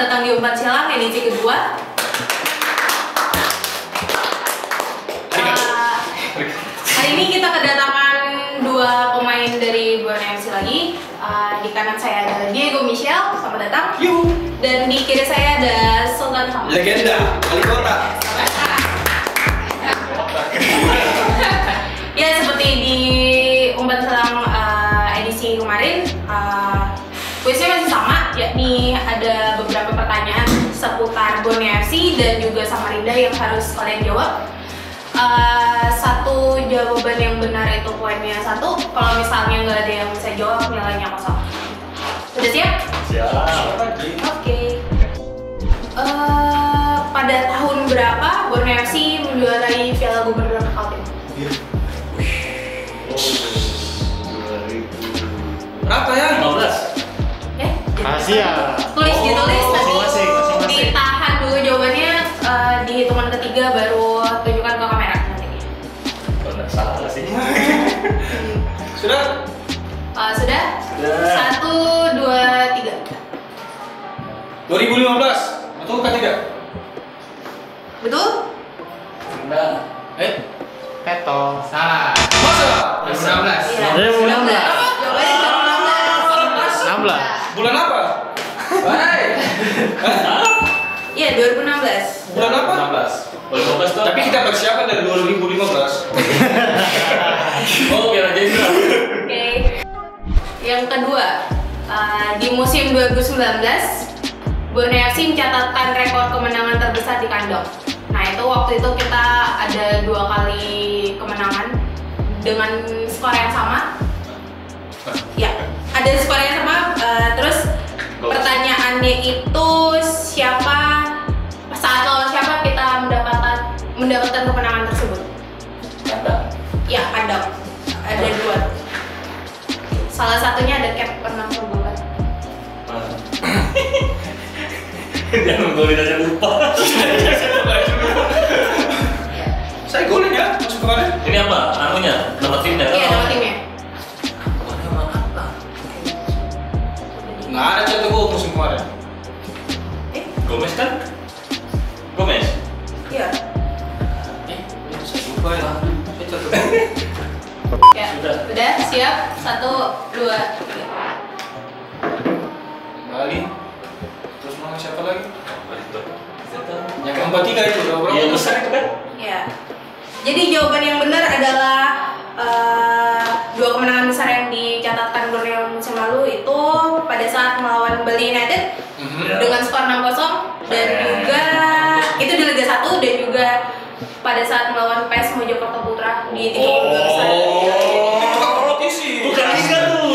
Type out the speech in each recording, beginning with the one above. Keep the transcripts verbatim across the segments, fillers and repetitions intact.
Selamat datang di Umpan Silang, edisi kedua. Uh, hari ini kita kedatangan dua pemain dari Borneo F C lagi. Uh, di kanan saya ada Diego Michiels, selamat datang. Yuh. Dan di kiri saya ada Sultan Samma. Legenda, wali kota. Ya, seperti di Umpan Silang uh, edisi kemarin, uh, kuisnya masih sama, yakni ada beberapa pertanyaan seputar Bonepsi dan juga Samarinda yang harus kalian jawab. Uh, satu jawaban yang benar itu poinnya satu, kalau misalnya nggak ada yang bisa jawab nilainya kosong. Sudah siap? Siap. Oke. Okay. Uh, pada tahun berapa Bonepsi menjuarai Piala Gubernur Kaltim? Berapa ya? lima belas. Rahasia. Tulis, oh, ditulis, tapi masing, masing, masing. Ditahan dulu jawabannya, uh, di hitungan ketiga baru tunjukkan ke kamera nanti. Tidak salah sih. Sudah? Uh, sudah? Sudah. Satu, dua, tiga. dua ribu lima belas, betul kan tidak? Betul? Enggak. Eh? Peto. Salah. Masa? dua ribu enam belas. Bulan apa? Hai. Iya, dua ribu enam belas. Bulan apa? dua ribu enam belas. dua ribu enam belas. Tapi kita persiapan dari dua ribu lima belas. Oh, biar aja itu. Oke. Yang kedua, uh, di musim dua ribu sembilan belas Borneo F C mencatatkan rekor kemenangan terbesar di kandang. Nah, itu waktu itu kita ada dua kali kemenangan dengan skor yang sama. Ya, ada skor yang sama. Uh, terus pertanyaannya itu siapa, saat lawan siapa kita mendapatkan mendapatkan kemenangan tersebut? Kandang. Ya, kandang. Ada dua. Salah satunya ada cap pernah membuka. Dia menggolin aja lupa. Saya golin ya, masuk kemarin. Ini apa? Anunya? Nama timnya? Iya, nama timnya. Nggak ada contoh gue musim kemarin. Eh? Gomez kan? Gomez? Iya. Eh? Saya lupa ya. Saya contoh gue. Ya, sudah. Sudah? Siap? Satu, dua, tiga. Bali. Terus mana siapa lagi? Yang keempat tiga itu. Iya, besar itu kan? Iya. Jadi jawaban yang benar adalah uh, dua kemenangan besar yang dicatatkan Borneo musim lalu itu pada saat melawan Bali United mm-hmm. dengan skor enam kosong dan juga itu di Liga satu dan juga pada saat melawan P S Mojokerto Putra di tiga Liga besar. Bukan Liga tuh.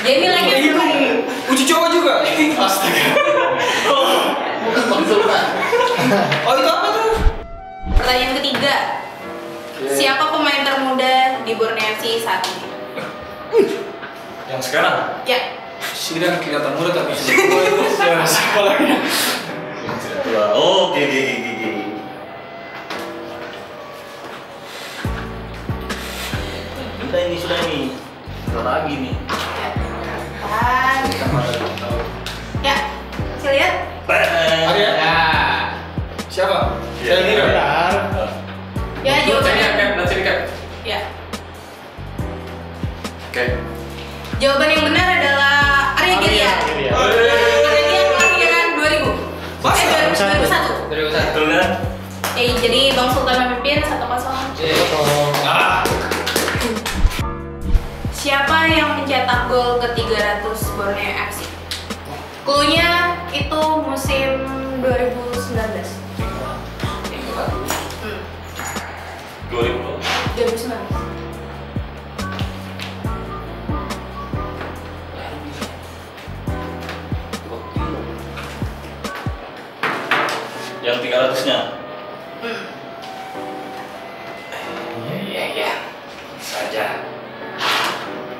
Jadi nilainya itu uji coba juga. Astaga. Bukan konsultan. Oh, itu apa tuh? Pertanyaan ketiga. Siapa pemain termuda di Borneasi saat ini? Yang sekarang? Ya. Sidang kelihatan muda tapi sudah siapa lagi? Oh, oke, oke, oke. Sudah ini, sudah ini. Sudah lagi nih. Ya, saya lihat. Ada. Siapa? Saya lihat. Ya, jawabannya. Ya. Oke. Jawaban yang benar adalah Arya Girian. Arya Girian kelahiran dua ribu. Masa? dua ribu satu. Eh, jadi Bang Sultan memimpin satu kosong. Ah. Siapa yang mencetak gol ke tiga ratus Borneo F C? Cluenya itu musim dua ribu sembilan belas. dua ribu sembilan belas. Yang tiga ratus-nya. Hmm. Iya, iya, iya. Saja.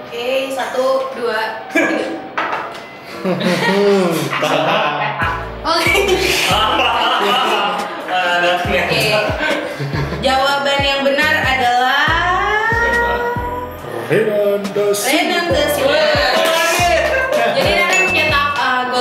Oke, satu, dua, tiga. Oke. Oke. Jawaban yang benar adalah Renan Da Siwa. Renan Da Siwa. Jadi Renan mencetak uh, gol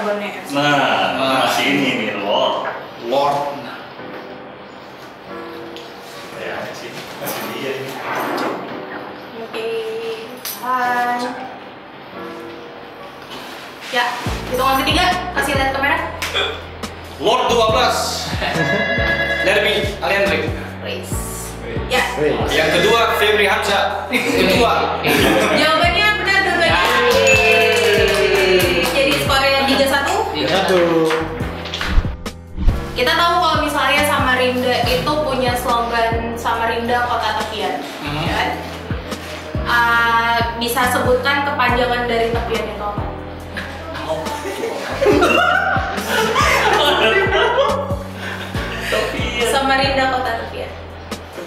ke Borneo F C. Nah, nah, masih ini nih, Lord. Lord. Nah. Ya, sih. Masih dia ini. Oke. Hai. Ya, hitungan ketiga, kasih lihat kamera. Lord dua belas. Derby Alendrik. Race. Ya. Yang kedua, Febri Haja. Kedua. Jawabannya benar dua-duanya. Jadi skornya tiga satu. Kita tahu kalau misalnya Samarinda itu punya slogan Samarinda Kota Tepian. Hmm. Ya. Uh, bisa sebutkan kepanjangan dari tepian itu apa? Samarinda Kota Tepian.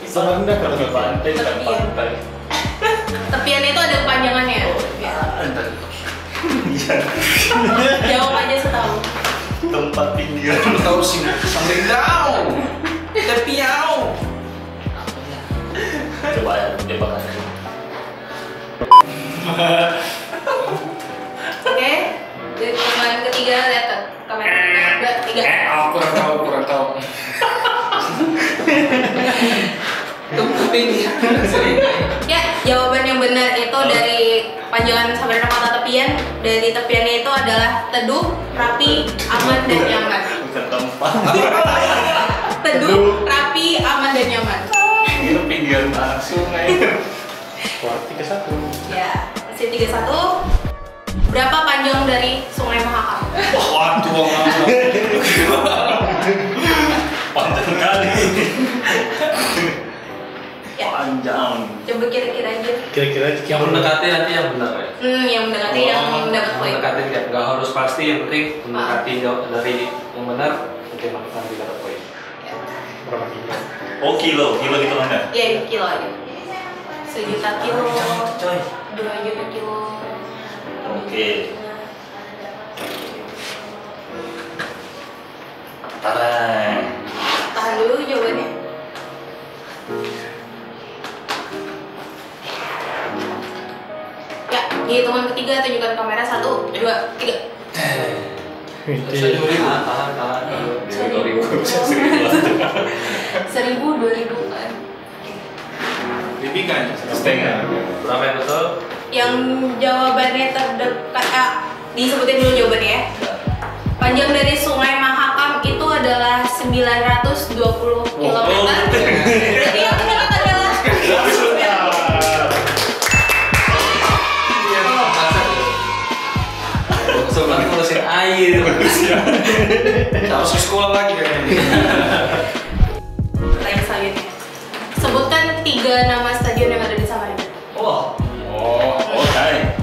Samarinda kata pantai dan pantai. Tepian itu ada kepanjangannya. Iya. Jawab aja setahu. Tempat pinggir. Tahu sih. Samarinda. Tepiau. Coba coba kasih. Oke. Jadi pertanyaan ketiga lihat kamera tiga. Eh, aku kurang tahu, kurang tahu. Ya, jawaban yang benar itu dari panjangan Samarinda Kota Tepian. Dari tepiannya itu adalah teduh, rapi, aman dan nyaman. Teduh, rapi, aman dan nyaman. Itu pinggiran sungai. Berarti ke satu. Ya, masih tiga satu. Berapa panjang dari Sungai Mahakam? Waduh, panjang kali. Panjang. Coba kira-kira aja. Kira-kira yang mendekati nanti yang benar ya. Hmm, yang mendekati oh, yang mendapat poin. Mendekati tidak, nggak harus pasti, yang penting mendekati jauh dari yang benar, oke makan nanti dapat poin. Ya. Berapa kilo? Oh kilo, kilo itu mana? Iya kilo aja. Sejuta kilo. Coy. Dua juta kilo. Oke. Tahan. Tahan dulu jawabannya. Di teman ketiga tunjukkan kamera satu, dua, tiga. Seribu, seribu, dua ribu kan? Dibikin setengah. Berapa yang betul? Yang jawabannya terdekat. Eh, disebutin dulu jawabannya ya. Panjang dari Sungai Mahakam itu adalah sembilan ratus dua puluh kilometer. Jadi yang benar adalah. Soalnya ngurusin air, harus ke sekolah lagi kayaknya. Pertanyaan selanjutnya, sebutkan tiga nama stadion yang ada di Samarinda. Oh, oh, oh, hai.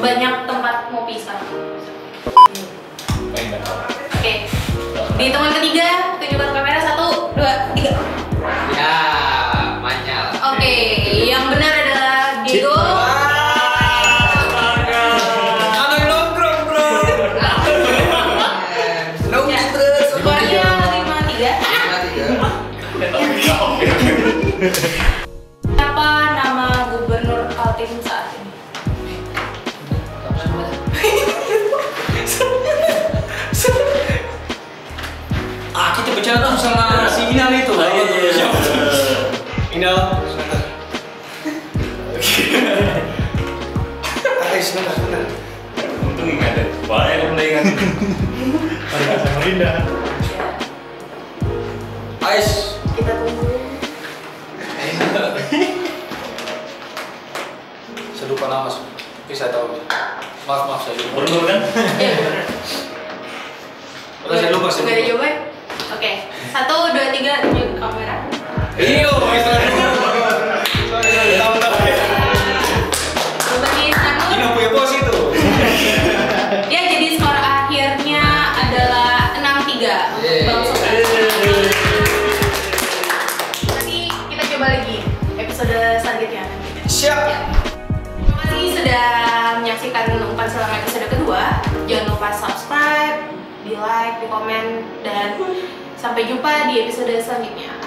Banyak tempat ngopi sana. Oke. Okay. Di teman ketiga, tunjukkan kamera satu, dua, tiga. Ya, banyak. Oke, okay. Yang benar adalah Diego. Anak nongkrong bro. Nongkrong terus. Skornya lima tiga. Lima tiga. Sama si Inal itu lah. Inal. Oke. Sebentar, sebentar. Untung enggak ada. Banyak pertandingan. Ada Samarinda. Ais. Kita tunggu. Saya lupa nama, tapi saya tahu. Maaf maaf saya. Benar kan? Iya benar. Kalau saya lupa saya. Gak ada jawaban. Oke. Satu dua tiga tunjuk kamera. Iyo. Umpan Silang episode kedua. Jangan lupa subscribe, di like, di komen, dan sampai jumpa di episode selanjutnya.